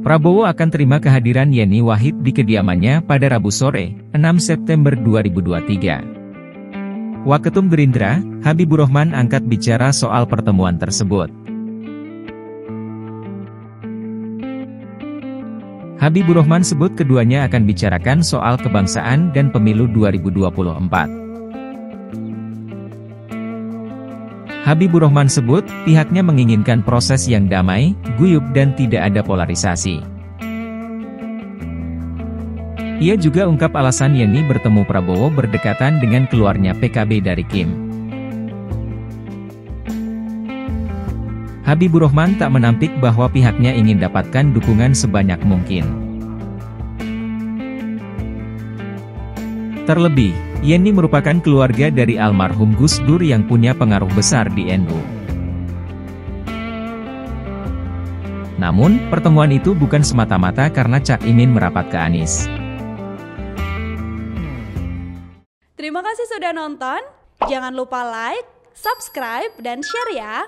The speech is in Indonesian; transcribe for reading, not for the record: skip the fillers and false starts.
Prabowo akan terima kehadiran Yenny Wahid di kediamannya pada Rabu sore, 6 September 2023. Waketum Gerindra, Habiburokhman angkat bicara soal pertemuan tersebut. Habiburokhman sebut keduanya akan bicarakan soal kebangsaan dan pemilu 2024. Habiburokhman sebut, pihaknya menginginkan proses yang damai, guyup dan tidak ada polarisasi. Ia juga ungkap alasan Yenny bertemu Prabowo berdekatan dengan keluarnya PKB dari Kim. Habiburokhman tak menampik bahwa pihaknya ingin dapatkan dukungan sebanyak mungkin. Terlebih, Yenny merupakan keluarga dari almarhum Gus Dur yang punya pengaruh besar di NU. Namun, pertemuan itu bukan semata-mata karena Cak Imin merapat ke Anies. Terima kasih sudah nonton. Jangan lupa like, subscribe, dan share ya!